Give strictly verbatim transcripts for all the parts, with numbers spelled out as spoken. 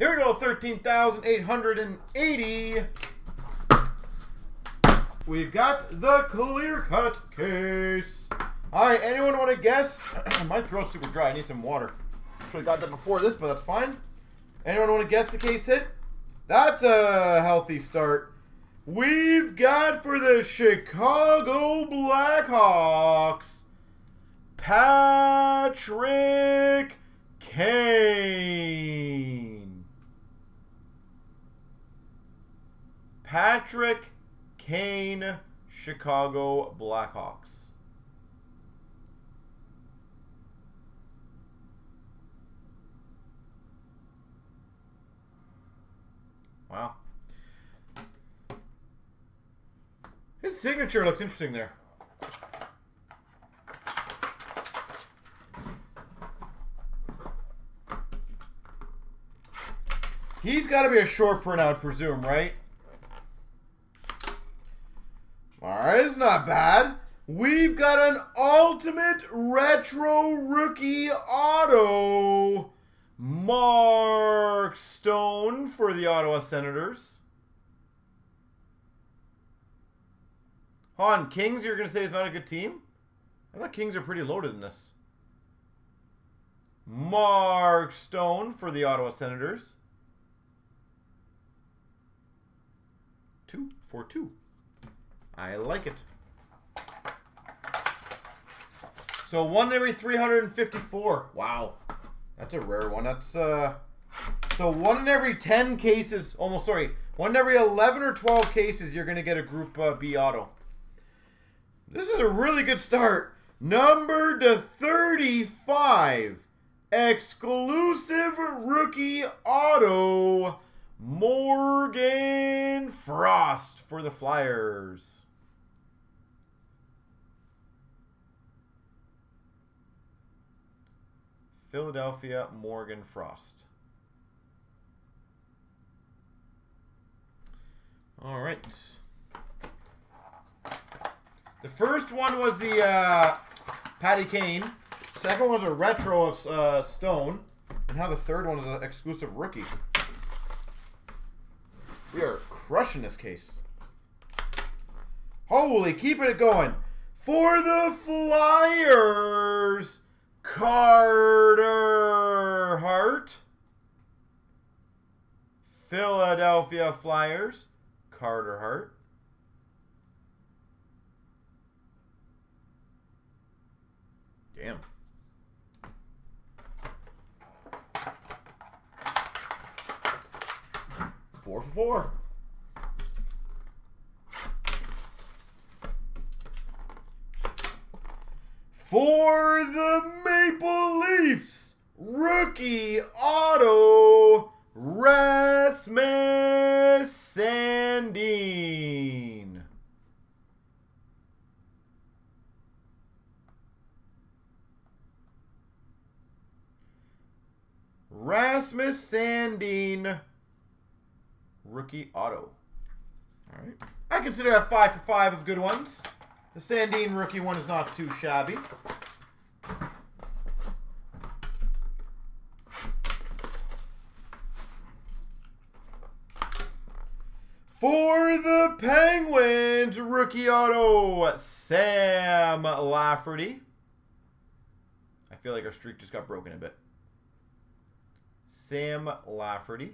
Here we go, thirteen thousand eight hundred eighty. We've got the clear cut case. All right, anyone want to guess? My throat's super dry. I need some water. Should have got that before this, but that's fine. Anyone want to guess the case hit? That's a healthy start. We've got for the Chicago Blackhawks, Patrick Kane. Patrick Kane, Chicago Blackhawks. Wow. His signature looks interesting there. He's got to be a short print, I would presume, right? All right, it's not bad. We've got an ultimate retro rookie auto. Mark Stone for the Ottawa Senators. Han, Kings, you're going to say is not a good team? I thought Kings are pretty loaded in this. Mark Stone for the Ottawa Senators. Two for two. I like it. So one every three hundred fifty-four. Wow. That's a rare one. That's uh so one in every ten cases, almost sorry, one in every eleven or twelve cases you're gonna get a group uh, B auto. This is a really good start. Number to thirty-five, exclusive rookie auto, Morgan Frost for the Flyers. Philadelphia, Morgan Frost. All right. The first one was the uh, Patty Kane. Second one was a retro of uh, Stone. And now the third one is an exclusive rookie. We are crushing this case. Holy, keeping it going. For the Flyers, Carter Hart, Philadelphia Flyers, Carter Hart. Damn. Four for four. For the Maple Leafs, rookie auto, Rasmus Sandin. Rasmus Sandin, rookie auto. All right. I consider that five for five of good ones. The Sandin rookie one is not too shabby. For the Penguins, rookie auto, Sam Lafferty. I feel like our streak just got broken a bit. Sam Lafferty,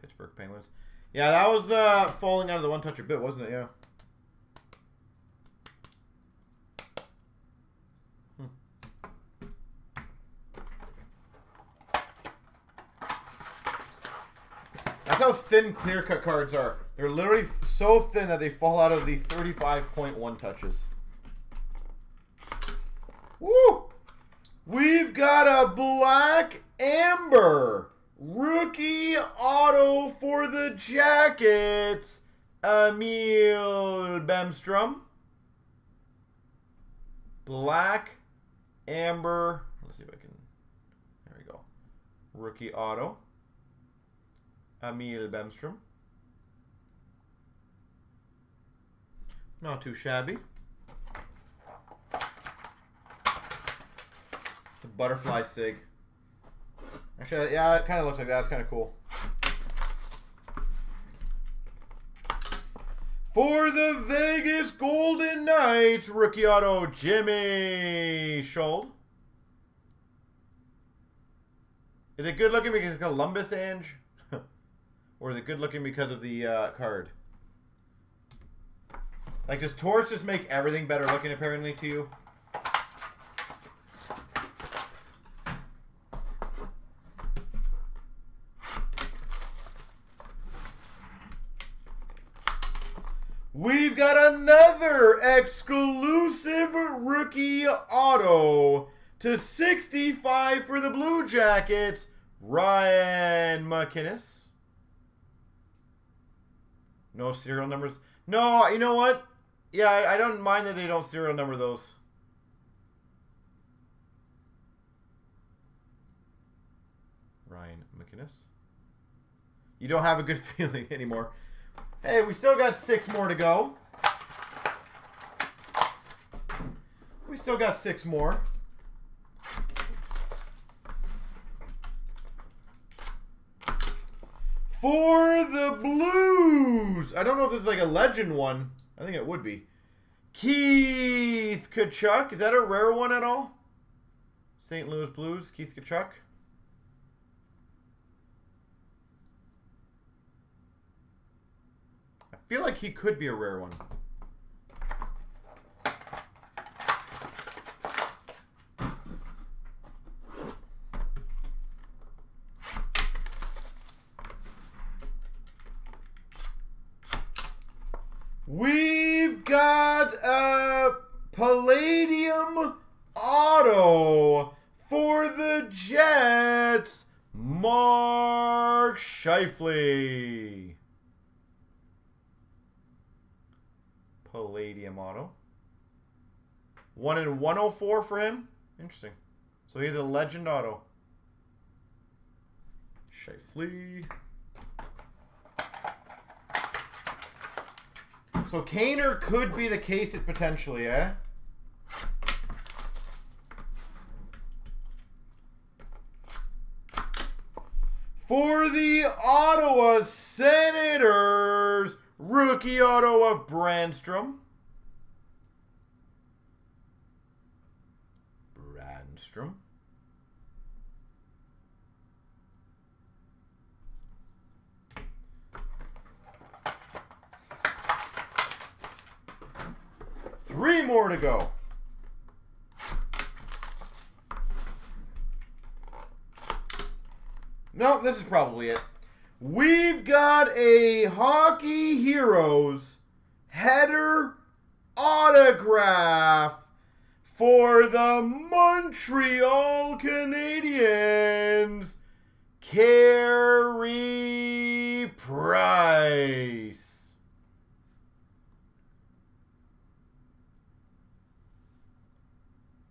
Pittsburgh Penguins. Yeah, that was uh, falling out of the one-touch a bit, wasn't it? Yeah. That's how thin clear-cut cards are. They're literally so thin that they fall out of the thirty-five point one touches. Woo! We've got a Black Amber rookie auto for the Jackets, Emil Bemstrom. Black Amber. Let's see if I can. There we go. Rookie auto, Emil Bemstrom. Not too shabby. The butterfly sig. Actually, yeah, it kind of looks like that. It's kind of cool. For the Vegas Golden Knights, rookie auto, Jimmy Schold. Is it good looking because of Columbus, Ange? Or is it good looking because of the uh, card? Like, does Torch just make everything better looking, apparently, to you? We've got another exclusive rookie auto to sixty-five for the Blue Jackets, Ryan MacInnis. No serial numbers. No, you know what? Yeah, I, I don't mind that they don't serial number those. Ryan MacInnis. You don't have a good feeling anymore. Hey, we still got six more to go. We still got six more. For the Blues. I don't know if this is like a legend one. I think it would be. Keith Tkachuk. Is that a rare one at all? Saint Louis Blues, Keith Tkachuk. I feel like he could be a rare one. We've got a Palladium auto for the Jets, Mark Scheifele. Palladium auto. one in one oh four for him. Interesting. So he's a legend auto. Scheifele. So Kaner could be the case it potentially, eh? For the Ottawa Senators, rookie auto of Brandstrom. Brandstrom. Three more to go. No, this is probably it. We've got a Hockey Heroes header autograph for the Montreal Canadiens, Carey Price.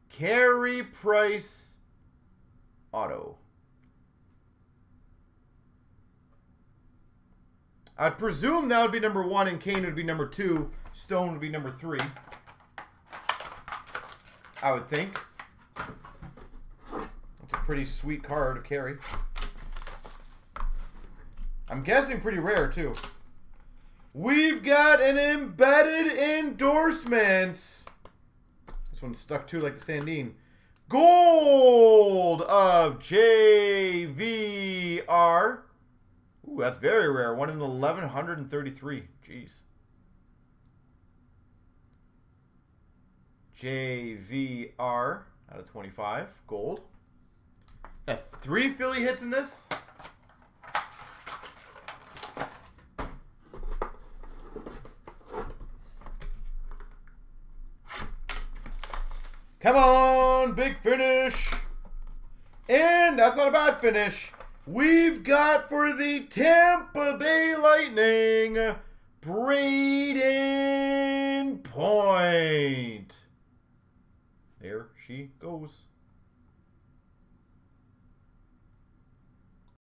Carey Price auto. I'd presume that would be number one, and Kane would be number two. Stone would be number three. I would think. That's a pretty sweet card of Carey. I'm guessing pretty rare, too. We've got an embedded endorsement. This one's stuck, too, like the Sandin. Gold of J V R. Ooh, that's very rare. one in eleven thirty-three. Jeez. J V R out of twenty-five. Gold. Got three Philly hits in this. Come on, big finish. And that's not a bad finish. We've got for the Tampa Bay Lightning, Brayden Point. There she goes.